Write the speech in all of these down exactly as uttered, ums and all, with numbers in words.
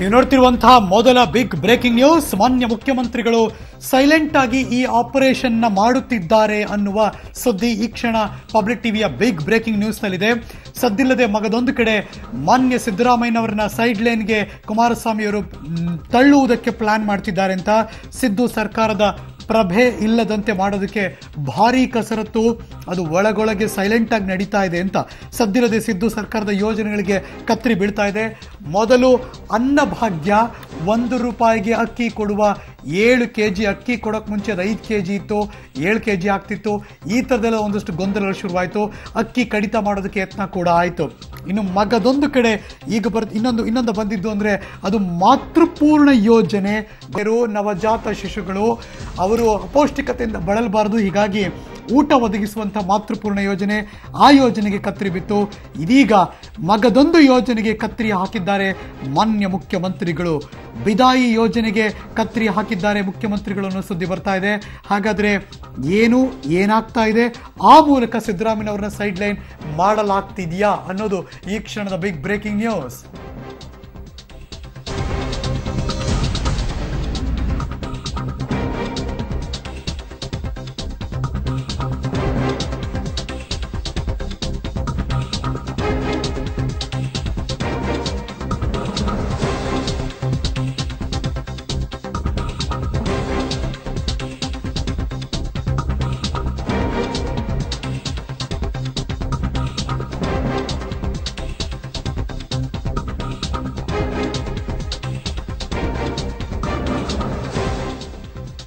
ನೀವು ನೋಡ್ತಿರುವಂತಹ ಮೊದಲ big breaking news. ಮಾನ್ಯ ಮುಖ್ಯಮಂತ್ರಿಗಳು ಸೈಲೆಂಟ್ ಆಗಿ ಈ ಆಪರೇಷನ್ ನ ಮಾಡುತ್ತಿದ್ದಾರೆ ಅನ್ನುವ ಸುದ್ದಿ ಈ ಕ್ಷಣ ಪಬ್ಲಿಕ್ ಟಿವಿಯ ಬಿಗ್ ಬ್ರೇಕಿಂಗ್ ನ್ಯೂಸ್ನಲ್ಲಿದೆ. ಸದ್ದಿಲ್ಲದೆ ಮಗದೊಂದು ಕಡೆ ಮಾನ್ಯ ಸಿದ್ದರಾಮಯ್ಯನವರನ್ನ ಸೈಡ್ ಲೈನ್ಗೆ ಕುಮಾರಸ್ವಾಮಿಯವರು ತಳ್ಳುವುದಕ್ಕೆ ಪ್ಲಾನ್ ಮಾಡ್ತಿದ್ದಾರೆ ಅಂತ ಸಿದ್ದು ಸರ್ಕಾರದ ಪ್ರಭೆ ಇಲ್ಲದಂತೆ ಮಾಡೋದಕ್ಕೆ ಭಾರೀ ಕಸರತ್ತು ಅದು ಒಳಗೊಳಗೆ ಸೈಲೆಂಟ್ ಆಗಿ ನಡೀತಾ ಇದೆ ಅಂತ ಸದ್ದಿಲ್ಲದೆ ಸಿದ್ದು ಸರ್ಕಾರದ ಯೋಜನೆಗಳಿಗೆ ಕತ್ತರಿ ಬೀಳ್ತಾ ಇದೆ. ಮೊದಲು ಅನ್ನಭಾಗ್ಯ, ಒಂದು ರೂಪಾಯಿಗೆ ಅಕ್ಕಿ ಕೊಡುವ, ಏಳು ಕೆ ಜಿ ಅಕ್ಕಿ ಕೊಡೋಕ್ಕೆ ಮುಂಚೆ ಅದು ಐದು ಕೆ ಜಿ ಇತ್ತು, ಏಳು ಕೆ ಜಿ ಆಗ್ತಿತ್ತು. ಈ ಥರದೆಲ್ಲ ಒಂದಷ್ಟು ಗೊಂದಲಗಳು ಶುರುವಾಯಿತು. ಅಕ್ಕಿ ಕಡಿತ ಮಾಡೋದಕ್ಕೆ ಯತ್ನ ಕೂಡ ಆಯಿತು. ಇನ್ನು ಮಗದೊಂದು ಕಡೆ ಈಗ ಬರ್ ಇನ್ನೊಂದು ಇನ್ನೊಂದು ಬಂದಿದ್ದು ಅಂದರೆ ಅದು ಮಾತೃಪೂರ್ಣ ಯೋಜನೆ. ಬೇರು ನವಜಾತ ಶಿಶುಗಳು ಅವರು ಅಪೌಷ್ಟಿಕತೆಯಿಂದ ಬಳಲಬಾರದು, ಹೀಗಾಗಿ ಊಟ ಒದಗಿಸುವಂಥ ಮಾತೃಪೂರ್ಣ ಯೋಜನೆ, ಆ ಯೋಜನೆಗೆ ಕತ್ತರಿ ಬಿತ್ತು. ಇದೀಗ ಮಗದೊಂದು ಯೋಜನೆಗೆ ಕತ್ತರಿ ಹಾಕಿದ್ದಾರೆ ಮಾನ್ಯ ಮುಖ್ಯಮಂತ್ರಿಗಳು. ಬಿದಾಯಿ ಯೋಜನೆಗೆ ಕತ್ತರಿ ಹಾಕಿದ್ದಾರೆ ಮುಖ್ಯಮಂತ್ರಿಗಳು ಅನ್ನೋ ಸುದ್ದಿ ಬರ್ತಾ ಇದೆ. ಹಾಗಾದರೆ ಏನು ಏನಾಗ್ತಾ ಇದೆ, ಆ ಮೂಲಕ ಸಿದ್ದರಾಮಯ್ಯನವರನ್ನ ಸೈಡ್ ಲೈನ್ ಮಾಡಲಾಗ್ತಿದೆಯಾ ಅನ್ನೋದು ಈ ಕ್ಷಣದ ಬಿಗ್ ಬ್ರೇಕಿಂಗ್ ನ್ಯೂಸ್.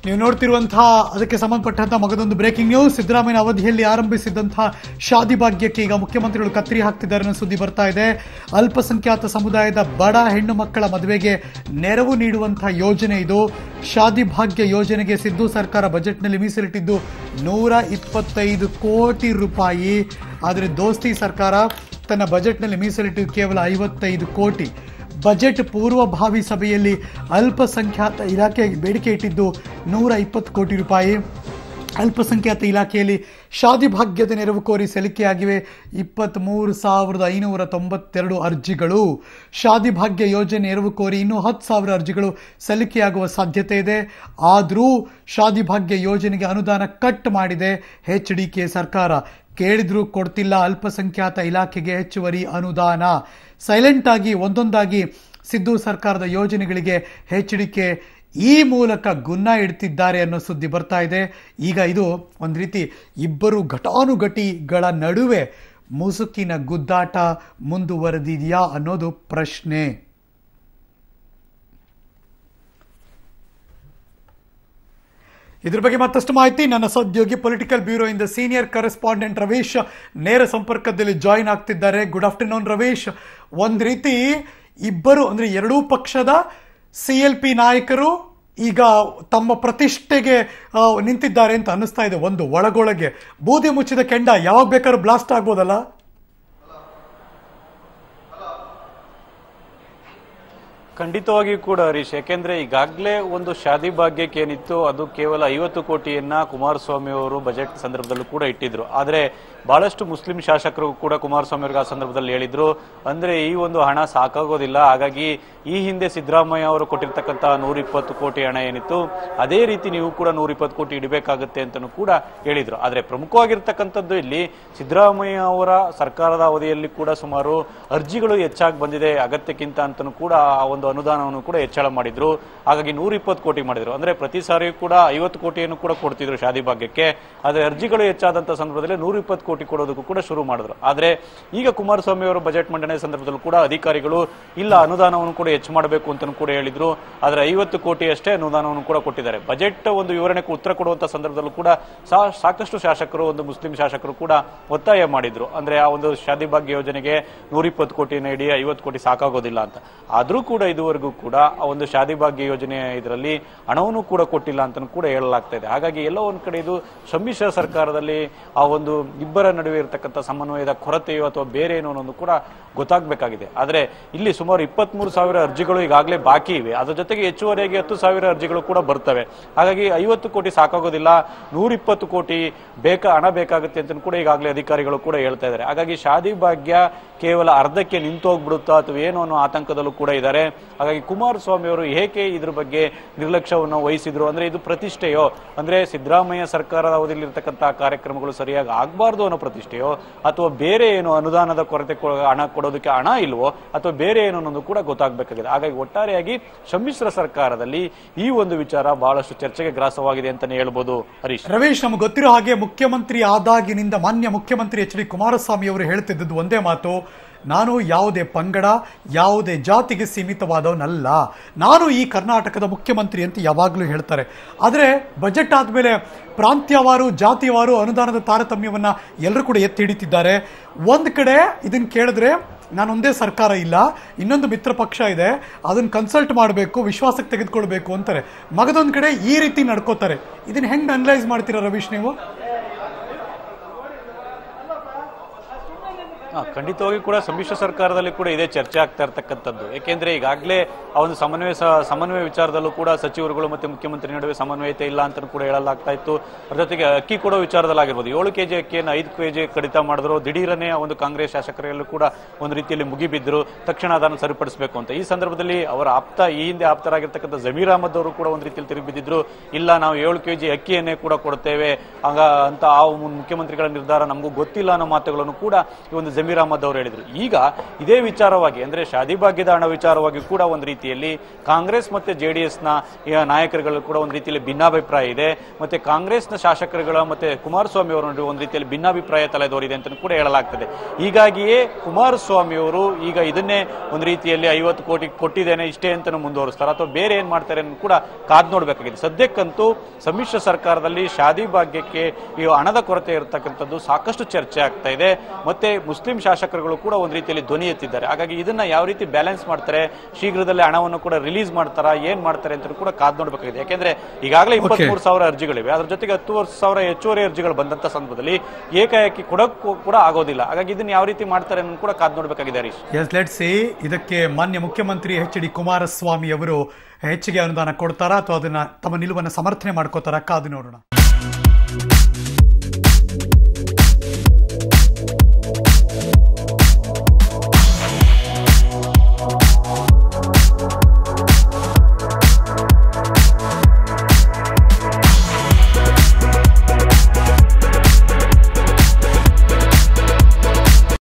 ನೀವು ನೋಡ್ತಿರುವಂತಹ ಅದಕ್ಕೆ ಸಂಬಂಧಪಟ್ಟಂತಹ ಮಗದೊಂದು ಬ್ರೇಕಿಂಗ್ ನ್ಯೂಸ್. ಸಿದ್ದರಾಮಯ್ಯ ಅವಧಿಯಲ್ಲಿ ಆರಂಭಿಸಿದಂತಹ ಶಾದಿ ಭಾಗ್ಯಕ್ಕೆ ಈಗ ಮುಖ್ಯಮಂತ್ರಿಗಳು ಕತ್ತರಿ ಹಾಕ್ತಿದ್ದಾರೆ ಅನ್ನೋ ಸುದ್ದಿ ಬರ್ತಾ ಇದೆ. ಅಲ್ಪಸಂಖ್ಯಾತ ಸಮುದಾಯದ ಬಡ ಹೆಣ್ಣು ಮಕ್ಕಳ ಮದುವೆಗೆ ನೆರವು ನೀಡುವಂತಹ ಯೋಜನೆ ಇದು. ಶಾದಿ ಭಾಗ್ಯ ಯೋಜನೆಗೆ ಸಿದ್ದು ಸರ್ಕಾರ ಬಜೆಟ್ನಲ್ಲಿ ಮೀಸಲಿಟ್ಟಿದ್ದು ನೂರ ಇಪ್ಪತ್ತೈದು ಕೋಟಿ ರೂಪಾಯಿ. ಆದರೆ ದೋಸ್ತಿ ಸರ್ಕಾರ ತನ್ನ ಬಜೆಟ್ನಲ್ಲಿ ಮೀಸಲಿಟ್ಟಿದ್ದು ಕೇವಲ ಐವತ್ತೈದು ಕೋಟಿ. ಬಜೆಟ್ ಪೂರ್ವಭಾವಿ ಸಭೆಯಲ್ಲಿ ಅಲ್ಪಸಂಖ್ಯಾತ ಇಲಾಖೆಗೆ ಬೇಡಿಕೆ ಇಟ್ಟಿದ್ದು ನೂರ ಇಪ್ಪತ್ತು ಕೋಟಿ ರೂಪಾಯಿ. ಅಲ್ಪಸಂಖ್ಯಾತ ಇಲಾಖೆಯಲ್ಲಿ ಶಾದಿ ಭಾಗ್ಯದ ನೆರವು ಕೋರಿ ಸಲ್ಲಿಕೆಯಾಗಿವೆ ಇಪ್ಪತ್ತ್ಮೂರು ಸಾವಿರದ ಐನೂರ ತೊಂಬತ್ತೆರಡು ಅರ್ಜಿಗಳು. ಶಾದಿ ಭಾಗ್ಯ ಯೋಜನೆ ನೆರವು ಕೋರಿ ಇನ್ನೂ ಹತ್ತು ಸಾವಿರ ಅರ್ಜಿಗಳು ಸಲ್ಲಿಕೆಯಾಗುವ ಸಾಧ್ಯತೆ ಇದೆ. ಆದರೂ ಶಾದಿ ಭಾಗ್ಯ ಯೋಜನೆಗೆ ಅನುದಾನ ಕಟ್ ಮಾಡಿದೆ ಎಚ್ ಡಿ ಕೆ ಸರ್ಕಾರ. ಕೇಳಿದ್ರೂ ಕೊಡ್ತಿಲ್ಲ ಅಲ್ಪಸಂಖ್ಯಾತ ಇಲಾಖೆಗೆ ಹೆಚ್ಚುವರಿ ಅನುದಾನ. ಸೈಲೆಂಟಾಗಿ ಒಂದೊಂದಾಗಿ ಸಿದ್ದು ಸರ್ಕಾರದ ಯೋಜನೆಗಳಿಗೆ ಎಚ್ ಡಿ ಕೆ ಈ ಮೂಲಕ ಗುನ್ನ ಇಡ್ತಿದ್ದಾರೆ ಅನ್ನೋ ಸುದ್ದಿ ಬರ್ತಾ ಇದೆ. ಈಗ ಇದು ಒಂದು ರೀತಿ ಇಬ್ಬರು ಘಟಾನುಘಟಿಗಳ ನಡುವೆ ಮುಸುಕಿನ ಗುದ್ದಾಟ ಮುಂದುವರೆದಿದೆಯಾ ಅನ್ನೋದು ಪ್ರಶ್ನೆ. ಇದ್ರ ಬಗ್ಗೆ ಮತ್ತಷ್ಟು ಮಾಹಿತಿ ನನ್ನ ಸಹೋದ್ಯೋಗಿ ಪೊಲಿಟಿಕಲ್ ಬ್ಯೂರೋ ಇಂದ ಸೀನಿಯರ್ ಕರೆಸ್ಪಾಂಡೆಂಟ್ ರವೀಶ್ ನೇರ ಸಂಪರ್ಕದಲ್ಲಿ ಜಾಯಿನ್ ಆಗ್ತಿದ್ದಾರೆ. Good afternoon Ravish. ಒಂದು ರೀತಿ ಇಬ್ಬರು ಅಂದರೆ ಎರಡೂ ಪಕ್ಷದ ಸಿ ಎಲ್ ಪಿ ನಾಯಕರು ಈಗ ತಮ್ಮ ಪ್ರತಿಷ್ಠೆಗೆ ನಿಂತಿದ್ದಾರೆ ಅಂತ ಅನ್ನಿಸ್ತಾ ಇದೆ. ಒಂದು ಒಳಗೊಳಗೆ ಬೂದಿ ಮುಚ್ಚಿದ ಕೆಂಡ ಯಾವಾಗ ಬೇಕಾದ್ರೂ ಬ್ಲಾಸ್ಟ್ ಆಗ್ಬೋದಲ್ಲ. ಖಂಡಿತವಾಗಿಯೂ ಕೂಡ ಹರೀಶ್, ಯಾಕೆಂದರೆ ಈಗಾಗಲೇ ಒಂದು ಶಾದಿ ಭಾಗ್ಯಕ್ಕೆ ಏನಿತ್ತು ಅದು ಕೇವಲ ಐವತ್ತು ಕೋಟಿಯನ್ನು ಕುಮಾರಸ್ವಾಮಿ ಅವರು ಬಜೆಟ್ ಸಂದರ್ಭದಲ್ಲೂ ಕೂಡ ಇಟ್ಟಿದ್ರು. ಆದರೆ ಭಾಳಷ್ಟು ಮುಸ್ಲಿಂ ಶಾಸಕರು ಕೂಡ ಕುಮಾರಸ್ವಾಮಿ ಅವ್ರಿಗೆ ಆ ಸಂದರ್ಭದಲ್ಲಿ ಹೇಳಿದರು ಅಂದರೆ ಈ ಒಂದು ಹಣ ಸಾಕಾಗೋದಿಲ್ಲ, ಹಾಗಾಗಿ ಈ ಹಿಂದೆ ಸಿದ್ದರಾಮಯ್ಯ ಅವರು ಕೊಟ್ಟಿರ್ತಕ್ಕಂಥ ನೂರ ಇಪ್ಪತ್ತು ಕೋಟಿ ಹಣ ಏನಿತ್ತು ಅದೇ ರೀತಿ ನೀವು ಕೂಡ ನೂರ ಇಪ್ಪತ್ತು ಕೋಟಿ ಇಡಬೇಕಾಗುತ್ತೆ ಅಂತಲೂ ಕೂಡ ಹೇಳಿದರು. ಆದರೆ ಪ್ರಮುಖವಾಗಿರ್ತಕ್ಕಂಥದ್ದು ಇಲ್ಲಿ ಸಿದ್ದರಾಮಯ್ಯ ಅವರ ಸರ್ಕಾರದ ಅವಧಿಯಲ್ಲಿ ಕೂಡ ಸುಮಾರು ಅರ್ಜಿಗಳು ಹೆಚ್ಚಾಗಿ ಬಂದಿದೆ ಅಗತ್ಯಕ್ಕಿಂತ ಅಂತಲೂ ಕೂಡ ಆ ಒಂದು ಅನುದಾನವನ್ನು ಕೂಡ ಹೆಚ್ಚಳ ಮಾಡಿದ್ರು. ಹಾಗಾಗಿ ನೂರ ಇಪ್ಪತ್ತು ಕೋಟಿ ಮಾಡಿದ್ರು. ಅಂದ್ರೆ ಪ್ರತಿ ಸಾರಿಯೂ ಕೂಡ ಐವತ್ತು ಕೋಟಿಯನ್ನು ಕೂಡ ಕೊಡ್ತಿದ್ರು ಶಾದಿ ಭಾಗ್ಯಕ್ಕೆ. ಆದರೆ ಅರ್ಜಿಗಳು ಹೆಚ್ಚಾದಂತ ಸಂದರ್ಭದಲ್ಲಿ ನೂರ ಇಪ್ಪತ್ತು ಕೋಟಿ ಕೊಡೋದಕ್ಕೂ ಕೂಡ ಶುರು ಮಾಡಿದ್ರು. ಆದರೆ ಈಗ ಕುಮಾರಸ್ವಾಮಿ ಅವರು ಬಜೆಟ್ ಮಂಡನೆ ಸಂದರ್ಭದಲ್ಲೂ ಕೂಡ ಅಧಿಕಾರಿಗಳು ಇಲ್ಲ ಅನುದಾನವನ್ನು ಕೂಡ ಹೆಚ್ಚು ಮಾಡಬೇಕು ಅಂತ ಕೂಡ ಹೇಳಿದ್ರು. ಆದರೆ ಐವತ್ತು ಕೋಟಿ ಅಷ್ಟೇ ಅನುದಾನವನ್ನು ಕೂಡ ಕೊಟ್ಟಿದ್ದಾರೆ. ಬಜೆಟ್ ಒಂದು ವಿವರಣೆಗೆ ಉತ್ತರ ಕೊಡುವಂತ ಸಂದರ್ಭದಲ್ಲೂ ಕೂಡ ಸಾಕಷ್ಟು ಶಾಸಕರು ಒಂದು ಮುಸ್ಲಿಂ ಶಾಸಕರು ಕೂಡ ಒತ್ತಾಯ ಮಾಡಿದ್ರು. ಅಂದ್ರೆ ಆ ಒಂದು ಶಾದಿ ಭಾಗ್ಯ ಯೋಜನೆಗೆ ನೂರ ಇಪ್ಪತ್ತು ಕೋಟಿನ ಇಡೀ ಐವತ್ತು ಕೋಟಿ ಸಾಕಾಗೋದಿಲ್ಲ ಅಂತ. ಆದ್ರೂ ಕೂಡ ಇದುವರೆಗೂ ಕೂಡ ಆ ಒಂದು ಶಾದಿ ಭಾಗ್ಯ ಯೋಜನೆ ಇದರಲ್ಲಿ ಹಣವನ್ನು ಕೂಡ ಕೊಟ್ಟಿಲ್ಲ ಅಂತ ಕೂಡ ಹೇಳಲಾಗ್ತಾ ಇದೆ. ಹಾಗಾಗಿ ಎಲ್ಲ ಒಂದ್ ಕಡೆ ಇದು ಸಮ್ಮಿಶ್ರ ಸರ್ಕಾರದಲ್ಲಿ ಆ ಒಂದು ಇಬ್ಬರ ನಡುವೆ ಇರತಕ್ಕಂಥ ಸಮನ್ವಯದ ಕೊರತೆಯೋ ಅಥವಾ ಬೇರೆ ಏನೋ ಅನ್ನೋದು ಕೂಡ ಗೊತ್ತಾಗಬೇಕಾಗಿದೆ. ಆದರೆ ಇಲ್ಲಿ ಸುಮಾರು ಇಪ್ಪತ್ತ್ ಮೂರು ಸಾವಿರ ಅರ್ಜಿಗಳು ಈಗಾಗಲೇ ಬಾಕಿ ಇವೆ. ಅದ್ರ ಜೊತೆಗೆ ಹೆಚ್ಚುವರಿಯಾಗಿ ಹತ್ತು ಸಾವಿರ ಅರ್ಜಿಗಳು ಕೂಡ ಬರ್ತವೆ. ಹಾಗಾಗಿ ಐವತ್ತು ಕೋಟಿ ಸಾಕಾಗೋದಿಲ್ಲ, ನೂರ ಇಪ್ಪತ್ತು ಕೋಟಿ ಬೇಕಾ ಹಣ ಬೇಕಾಗುತ್ತೆ ಅಂತ ಕೂಡ ಈಗಾಗಲೇ ಅಧಿಕಾರಿಗಳು ಕೂಡ ಹೇಳ್ತಾ ಇದ್ದಾರೆ. ಹಾಗಾಗಿ ಶಾದಿ ಭಾಗ್ಯ ಕೇವಲ ಅರ್ಧಕ್ಕೆ ನಿಂತು ಹೋಗ್ಬಿಡುತ್ತಾ ಅಥವಾ ಏನೋ ಅನ್ನೋ ಆತಂಕದಲ್ಲೂ ಕೂಡ ಇದ್ದಾರೆ. ಹಾಗಾಗಿ ಕುಮಾರಸ್ವಾಮಿ ಅವರು ಏಕೆ ಇದರ ಬಗ್ಗೆ ನಿರ್ಲಕ್ಷ್ಯವನ್ನು ವಹಿಸಿದ್ರು ಅಂದ್ರೆ ಇದು ಪ್ರತಿಷ್ಠೆಯೋ ಅಂದ್ರೆ ಸಿದ್ದರಾಮಯ್ಯ ಸರ್ಕಾರದ ಅವಧಿಯಲ್ಲಿ ಇರತಕ್ಕಂತ ಕಾರ್ಯಕ್ರಮಗಳು ಸರಿಯಾಗಿ ಆಗಬಾರದು ಅನ್ನೋ ಪ್ರತಿಷ್ಠೆಯೋ ಅಥವಾ ಬೇರೆ ಏನೋ ಅನುದಾನದ ಕೊರತೆ ಹಣ ಕೊಡೋದಕ್ಕೆ ಹಣ ಇಲ್ವೋ ಅಥವಾ ಬೇರೆ ಏನೋ ಅನ್ನೋದು ಕೂಡ ಗೊತ್ತಾಗಬೇಕಾಗಿದೆ. ಹಾಗಾಗಿ ಒಟ್ಟಾರೆಯಾಗಿ ಸಮ್ಮಿಶ್ರ ಸರ್ಕಾರದಲ್ಲಿ ಈ ಒಂದು ವಿಚಾರ ಬಹಳಷ್ಟು ಚರ್ಚೆಗೆ ಗ್ರಾಸವಾಗಿದೆ ಅಂತಾನೆ ಹೇಳ್ಬೋದು. ಹರೀಶ್ ರವೀಶ್, ನಮ್ಗೆ ಗೊತ್ತಿರೋ ಹಾಗೆ ಮುಖ್ಯಮಂತ್ರಿ ಆದಾಗಿನಿಂದ ಮಾನ್ಯ ಮುಖ್ಯಮಂತ್ರಿ ಎಚ್ ಡಿ ಕುಮಾರಸ್ವಾಮಿ ಅವರು ಹೇಳ್ತಿದ್ದದ್ದು ಒಂದೇ ಮಾತು, ನಾನು ಯಾವುದೇ ಪಂಗಡ ಯಾವುದೇ ಜಾತಿಗೆ ಸೀಮಿತವಾದವನಲ್ಲ, ನಾನು ಈ ಕರ್ನಾಟಕದ ಮುಖ್ಯಮಂತ್ರಿ ಅಂತ ಯಾವಾಗಲೂ ಹೇಳ್ತಾರೆ. ಆದರೆ ಬಜೆಟ್ ಆದಮೇಲೆ ಪ್ರಾಂತ್ಯವಾರು ಜಾತಿವಾರು ಅನುದಾನದ ತಾರತಮ್ಯವನ್ನು ಎಲ್ಲರೂ ಕೂಡ ಎತ್ತಿ ಹಿಡಿತಿದ್ದಾರೆ. ಒಂದು ಕಡೆ ಇದನ್ನು ಕೇಳಿದ್ರೆ ನಾನೊಂದೇ ಸರ್ಕಾರ ಇಲ್ಲ, ಇನ್ನೊಂದು ಮಿತ್ರ ಪಕ್ಷ ಇದೆ, ಅದನ್ನು ಕನ್ಸಲ್ಟ್ ಮಾಡಬೇಕು, ವಿಶ್ವಾಸಕ್ಕೆ ತೆಗೆದುಕೊಳ್ಬೇಕು ಅಂತಾರೆ. ಮಗದೊಂದು ಕಡೆ ಈ ರೀತಿ ನಡ್ಕೋತಾರೆ. ಇದನ್ನು ಹೆಂಗೆ ಅನಲೈಸ್ ಮಾಡ್ತೀರಾ ರವೀಶ್ ನೀವು? ಖಂಡಿತವಾಗಿ ಕೂಡ ಸಮ್ಮಿಶ್ರ ಸರ್ಕಾರದಲ್ಲಿ ಕೂಡ ಇದೇ ಚರ್ಚೆ ಆಗ್ತಾ ಇರ್ತಕ್ಕಂಥದ್ದು. ಏಕೆಂದ್ರೆ ಈಗಾಗಲೇ ಆ ಒಂದು ಸಮನ್ವಯ ಸಮನ್ವಯ ವಿಚಾರದಲ್ಲೂ ಕೂಡ ಸಚಿವರುಗಳು ಮತ್ತು ಮುಖ್ಯಮಂತ್ರಿ ನಡುವೆ ಸಮನ್ವಯತೆ ಇಲ್ಲ ಅಂತ ಕೂಡ ಹೇಳಲಾಗ್ತಾ ಇತ್ತು. ಅದ್ರ ಜೊತೆಗೆ ಅಕ್ಕಿ ಕೊಡೋ ವಿಚಾರದಲ್ಲಾಗಿರ್ಬೋದು, ಏಳು ಕೆಜಿ ಅಕ್ಕಿಯನ್ನು ಐದು ಕೆಜಿ ಕಡಿತ ಮಾಡಿದ್ರು, ದಿಢೀರನೇ ಒಂದು ಕಾಂಗ್ರೆಸ್ ಶಾಸಕರಲ್ಲೂ ಕೂಡ ಒಂದು ರೀತಿಯಲ್ಲಿ ಮುಗಿಬಿದ್ರು, ತಕ್ಷಣ ಅದನ್ನು ಸರಿಪಡಿಸಬೇಕು ಅಂತ. ಈ ಸಂದರ್ಭದಲ್ಲಿ ಅವರ ಆಪ್ತ, ಈ ಹಿಂದೆ ಆಪ್ತರಾಗಿರ್ತಕ್ಕಂಥ ಜಮೀರ್ ಅಹಮದ್ ಅವರು ಕೂಡ ಒಂದು ರೀತಿಯಲ್ಲಿ ತಿರುಗಿಬಿದ್ರು, ಇಲ್ಲ ನಾವು ಏಳು ಕೆಜಿ ಅಕ್ಕಿಯನ್ನೇ ಕೂಡ ಕೊಡ್ತೇವೆ ಆಗ ಅಂತ ಆ ಮುಖ್ಯಮಂತ್ರಿಗಳ ನಿರ್ಧಾರ ನಮಗೂ ಗೊತ್ತಿಲ್ಲ ಅನ್ನೋ ಮಾತುಗಳನ್ನು ಕೂಡ ಈ ಒಂದು ಜಮೀರ್ ಅಹಮದ್ ಅವರು ಹೇಳಿದ್ರು. ಈಗ ಇದೇ ವಿಚಾರವಾಗಿ ಅಂದ್ರೆ ಶಾದಿ ಭಾಗ್ಯದ ಹಣ ವಿಚಾರವಾಗಿ ಕೂಡ ಒಂದು ರೀತಿಯಲ್ಲಿ ಕಾಂಗ್ರೆಸ್ ಮತ್ತೆ ಜೆಡಿಎಸ್ ನ ನಾಯಕರುಗಳು ಕೂಡ ಒಂದು ರೀತಿಯಲ್ಲಿ ಭಿನ್ನಾಭಿಪ್ರಾಯ ಇದೆ, ಮತ್ತೆ ಕಾಂಗ್ರೆಸ್ ನ ಶಾಸಕರುಗಳ ಮತ್ತೆ ಕುಮಾರಸ್ವಾಮಿ ಅವರ ಒಂದು ರೀತಿಯಲ್ಲಿ ಭಿನ್ನಾಭಿಪ್ರಾಯ ತಲೆದೋರಿದೆ ಅಂತ ಕೂಡ ಹೇಳಲಾಗ್ತದೆ. ಹೀಗಾಗಿಯೇ ಕುಮಾರಸ್ವಾಮಿ ಅವರು ಈಗ ಇದನ್ನೇ ಒಂದು ರೀತಿಯಲ್ಲಿ ಐವತ್ತು ಕೋಟಿ ಕೊಟ್ಟಿದ್ದೇನೆ ಇಷ್ಟೇ ಅಂತ ಮುಂದುವರಿಸ್ತಾರೆ ಅಥವಾ ಬೇರೆ ಏನ್ ಮಾಡ್ತಾರೆ ಕೂಡ ಕಾದ್ ನೋಡ್ಬೇಕಾಗಿದೆ. ಸದ್ಯಕ್ಕಂತೂ ಸಮ್ಮಿಶ್ರ ಸರ್ಕಾರದಲ್ಲಿ ಶಾದಿ ಭಾಗ್ಯಕ್ಕೆ ಈ ಹಣದ ಕೊರತೆ ಇರತಕ್ಕಂಥದ್ದು ಸಾಕಷ್ಟು ಚರ್ಚೆ ಆಗ್ತಾ ಇದೆ. ಮತ್ತೆ ಮುಸ್ಲಿಂ ಶಾಸಕರುಗಳು ಕೂಡ ಒಂದು ರೀತಿಯಲ್ಲಿ ಧ್ವನಿ ಎತ್ತಿದ್ದಾರೆ. ಹಾಗಾಗಿ ಇದನ್ನ ಯಾವ ರೀತಿ ಬ್ಯಾಲೆನ್ಸ್ ಮಾಡ್ತಾರೆ, ಶೀಘ್ರದಲ್ಲೇ ಹಣವನ್ನು ಕೂಡ ರಿಲೀಸ್ ಮಾಡ್ತಾರಾ, ಏನ್ ಮಾಡ್ತಾರೆ ಅಂತ ಕೂಡ ಕಾದ್ ನೋಡ್ಬೇಕಾಗಿದೆ. ಯಾಕೆಂದ್ರೆ ಈಗಾಗಲೇ ಇಪ್ಪತ್ಮೂರು ಸಾವಿರ ಅರ್ಜಿಗಳಿವೆ, ಅದ್ರ ಜೊತೆಗೆ ಹತ್ತು ಸಾವಿರ ಹೆಚ್ಚುವರಿ ಅರ್ಜಿಗಳು ಬಂದಂತ ಸಂದರ್ಭದಲ್ಲಿ ಏಕಾಏಕಿ ಕೊಡಕ್ಕೂ ಕೂಡ ಆಗೋದಿಲ್ಲ. ಹಾಗಾಗಿ ಇದನ್ನ ಯಾವ ರೀತಿ ಮಾಡ್ತಾರೆ ಅನ್ನೋದು ಕೂಡ ಕಾದ್ ನೋಡ್ಬೇಕಾಗಿದೆ ಹರೀಶ್. ಎಸ್, ಲೆಟ್ಸ್ ಸೀ ಇದಕ್ಕೆ ಮಾನ್ಯ ಮುಖ್ಯಮಂತ್ರಿ ಎಚ್ ಡಿ ಕುಮಾರಸ್ವಾಮಿ ಅವರು ಹೆಚ್ಚಿಗೆ ಅನುದಾನ ಕೊಡ್ತಾರಾ ಅಥವಾ ಅದನ್ನ ತಮ್ಮ ನಿಲುವನ್ನು ಸಮರ್ಥನೆ ಮಾಡ್ಕೋತಾರ, ಕಾದು ನೋಡೋಣ.